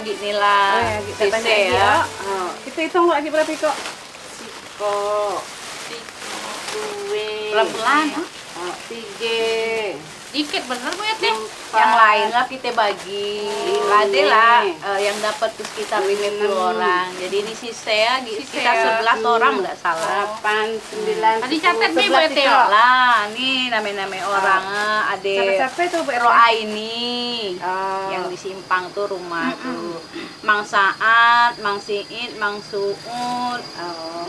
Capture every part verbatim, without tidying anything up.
lagi nila. Oh ya, kita Sise, tanya ya. Ya. Oh. Kita hitung lagi berapa kok? Siko, dua, pelan-pelan. Oh, tiga. Dikit bener banget deh. Yang lain lah kita bagi. Hmm. Adalah uh, yang dapat terus kita pilih enam hmm. orang. Jadi ini sisa kita sebelas hmm. orang nggak salah. Delapan, sembilan. Tadi catat nih buat Teo lah. Nih nama-nama orang. Oh. Ada. Siapa-siapa itu Bu Roa ini. Oh. Yang di Simpang tuh rumah hmm. tuh. Mang Saat, Mang Siit, Mang Suud. Oh.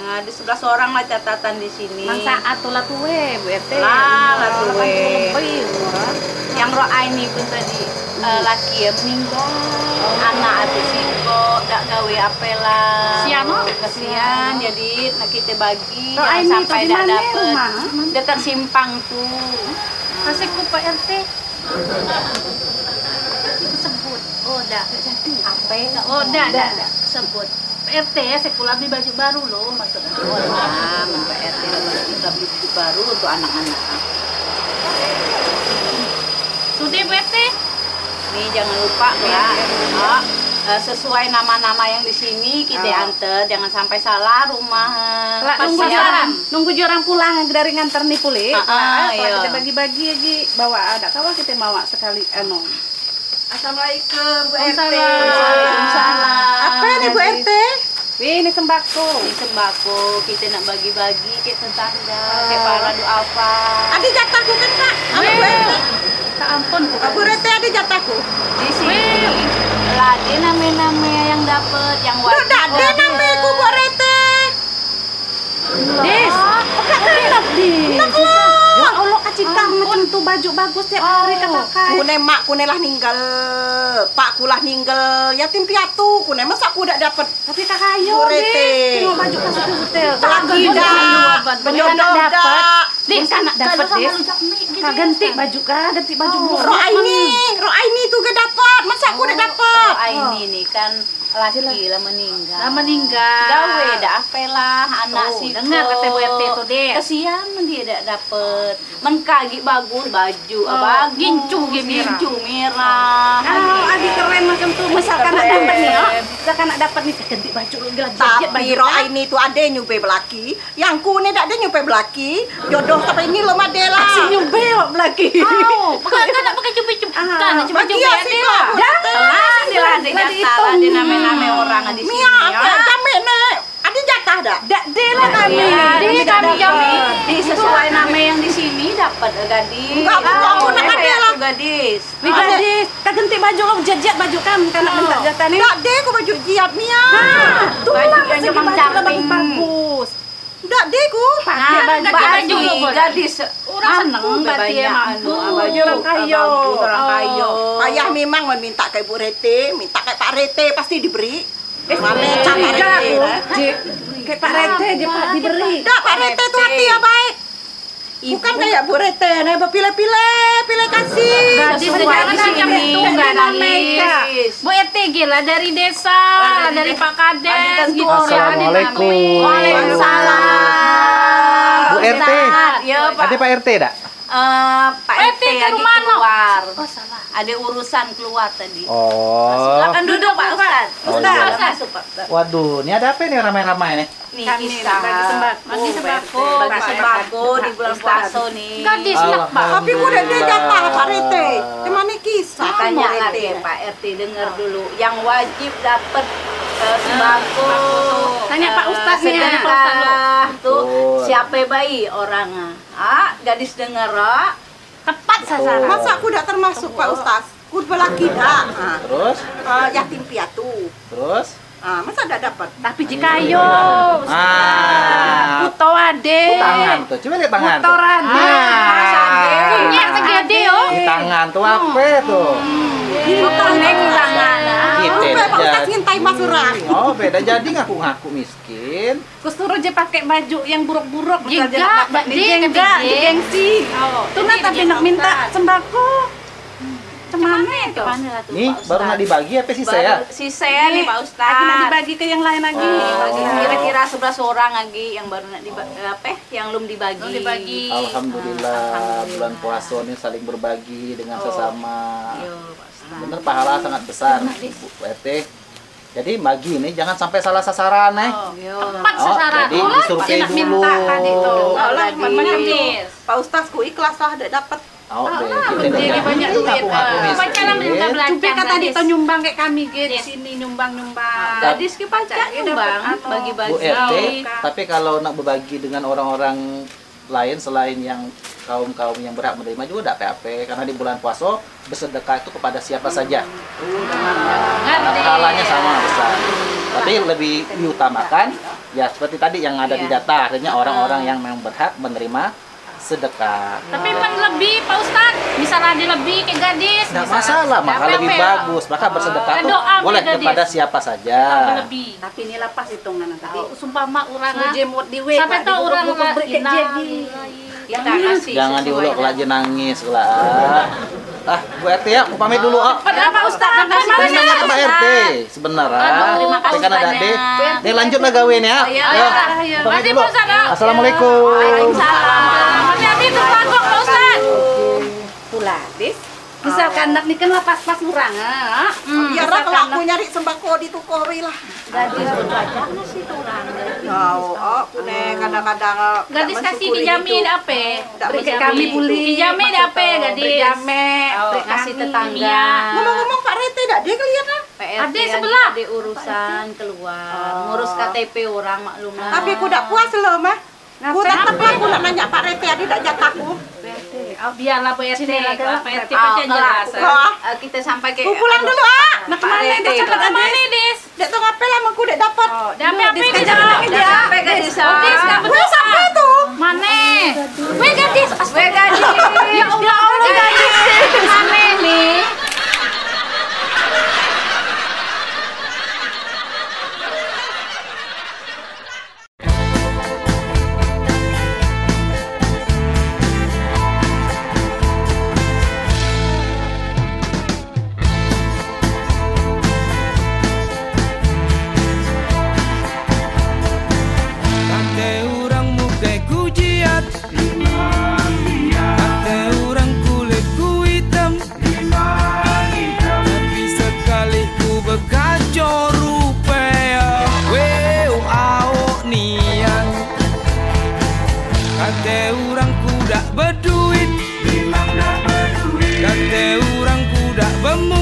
Nah, ada sebelas orang lah catatan di sini. Mang Saat tuh lah tuwe Bu R T. Lah, lah tuwe. Yang Roa ini pun tadi uh, laki ya meninggal, oh. anak atau siko gak gawe apela siano kesian, jadi nah kita bagi Roa yang sampai tidak dapet dia tersimpang tuh kasih ku Pak R T disebut oh dak jadi apa oh dak dak disebut P R T ya, sekolah beli baju baru loh maksudnya oh lah P R T kita beli baju baru untuk anak-anak. Sudah B T. Nih jangan lupa ya, oh, sesuai nama-nama yang di sini kita oh. antar, jangan sampai salah rumah. Lak, nunggu orang, nunggu orang pulang dari nganter nih pulih. Uh, uh, kita bagi-bagi lagi bawa ada kawal kita bawa sekali anu. Assalamualaikum Bu R T. Waalaikumsalam. Apa ini Bu R T? Wih, ini sembako. Ini sembako, kita nak bagi-bagi ke tetangga, ke para duafa. Ada jatahku kan Kak? Amin Bu R T. Ampun, Bu R T ada jatahku. Di sini lah ada nama-nama yang dapat, yang wajib. Tidak ada namaku Bu R T. Des, kakak di. Ya Allah, kacita mentu baju bagus tiap hari kakak. Kune mak kune lah ninggal, pak kulah ninggal, yatim piatu kune masa aku tidak dapat. Tapi kakak ayo deh, cuma baju kasih ke hotel. Lagi dah, penjodoh dah. Dek kanak dapat deh. Kak ganti baju kak, ganti baju Bu. Roa ini, Roa ini tuh gak dapat. Masa aku udah dapat? Roa ini nih kan laki lah meninggal. Lah meninggal. Gawe dah apelah anak sih. Dengar kata Bu R T tuh deh. Kesian dia dak dapat. Menkagi bagus baju apa gincu gincu merah. Kalau adi keren macam tuh misalkan nak dapat nih, misalkan nak dapat nih ganti baju gelap gelap. Tapi Roa ini tuh ada nyupe belaki. Yang ku nih dak ada nyupe belaki. Jodoh tapi ini lemah dela. Si nyupe lagi. Oh, bukan nak pakai cupi-cupi. Kan cupi-cupi dela. Dah, dela dela dela nama-nama orang di sini. Mia, kami nek. Ada jatah dah. Dak dela kami. Di kami jamin. Di sesuai nama yang di sini dapat gadis. Enggak, aku nak ada gadis. Gadis, tak ganti baju kamu jejat baju kamu kan nak minta jatah ni. Dak deh aku baju jiat Mia. Baju yang cuma camping bagus. Dak deh aku. Pakai baju gadis. Orang seneng banyak anu baju orang kayu orang kayu ayah memang meminta kayak Bu Rete minta kayak Pak Rete pasti diberi mana cak Pak Rete kayak Pak Rete diberi dah Pak Rete tuh hati ya baik bukan kayak Bu Rete nih pilih-pilih pilih kasih sesuai dengan tunggak nangis Bu Rete gila dari desa dari Pak Kades gitu assalamualaikum waalaikumsalam Bu Rete. Ya, Pak. Ada Pak R T tak? Uh, Pak R T lagi keluar. Oh, salah. Ada urusan keluar tadi. Oh. Silakan duduk Pak Ustadz. Ustadz masuk Pak Ustadz. Waduh, ini ada apa nih ramai-ramai nih? Nih kita bagi sembako. Bagi sembako, bagi sembako di bulan puasa nih. Gadis nak Pak. Tapi ku udah datang Pak R T. Gimana kisah? Tanya Pak R T dengar dulu. Yang wajib dapat sembako. Tanya Pak Ustadz nih. Tuh siapa bayi orangnya? Ah, gadis dengar tepat sasaran. Masa aku udah termasuk Pak Ustadz? Ku belaki dah. Terus? Yatim piatu. Terus? Ah, masa tidak dapat? Tapi jika yo, ah, kuto ade, tangan tu, cuma lihat tangan, kutoran, punya segede yo, tangan tu apa tu? Kutonek tangan, kita tak cintai masurah. Oh, beda jadi ngaku-ngaku miskin. Kusuruh je pakai baju yang buruk-buruk, jengga, jengga, gengsi. Tu nak tapi nak minta sembako. Cemana itu? Nih, baru nak dibagi apa sisa ya? Sisa ya nih Pak Ustadz. Lagi nak dibagi ke yang lain lagi. Kira-kira sebelas orang lagi yang baru nak dibagi. Apa? Yang belum dibagi. Alhamdulillah, bulan puasa ini saling berbagi dengan sesama. Bener pahala sangat besar, Bu R T. Jadi bagi ini jangan sampai salah sasaran nih. Oh, tepat sasaran. Oh, jadi disurvei dulu. Kalau macam ni, Pak Ustaz ku ikhlas lah, dah dapat. Oh, jadi banyak duit. Macam mana minta belanja? Cuma kata tadi tu nyumbang kayak kami gitu, sini nyumbang nyumbang. Jadi skip aja nyumbang, bagi-bagi. Bu R T, tapi kalau nak berbagi dengan orang-orang lain selain yang kaum-kaum yang berhak menerima juga tidak P A P, karena di bulan puasa bersedekah itu kepada siapa hmm. saja pahalanya hmm. sama besar, tapi lebih diutamakan ya seperti tadi yang ada yeah. di data, artinya orang-orang yang memang berhak menerima sedekah. Tapi emang lebih Pak Ustadz, misalnya ada lebih ke gadis tidak masalah, maka lebih bagus, maka bersedekah itu boleh kepada siapa saja, tapi ini lepas hitungan tadi sumpah mak orang sampai tau orang jadi jangan diuluk kalau aja nangis lah. Ah, Bu R T ya, aku pamit dulu. Kenapa Ustaz? Kenapa Pak R T? Sebenarnya, karena ada D. Dia lanjutlah gawean ya. Pamit dulu. Assalamualaikum. Waalaikumsalam. Hati-hati tuh pangkok Pak Ustaz. Pulatis. Misalkan nak ni kan lepas-pas kurang. Ya kalau aku nyari sembako di tukori lah. Gadis belajarnya sih kurang. Tahu, aku nih kadang-kadang. Gadis kasih dijamin apa? Beri kami pulih. Dijamin apa gadis? Dijamin. Kasih tetangga. Ngomong-ngomong Pak Rete tidak dia kelihatan? Ada sebelah. Ada urusan keluar, ngurus K T P orang maklumlah. Tapi aku tidak puas loh mah. Aku tetap lah aku nak nanya Pak Rete ada tidak jatahku? Oh, biarlah P R T, P R T pasti jelas. Kita sampai ke. Pulang dulu ah. Nak mana Des? Nak mana Des? Dek tu ngapain lah aku dek dapat. Dek apa kerja? Dek apa kerja? Des tak betul sampai tu. Mana? Wega Des, Wega Des. Ya Allah, Wega Des. Mana ni? Berduit, memang nak berduit. Kata orang ku dak bemu.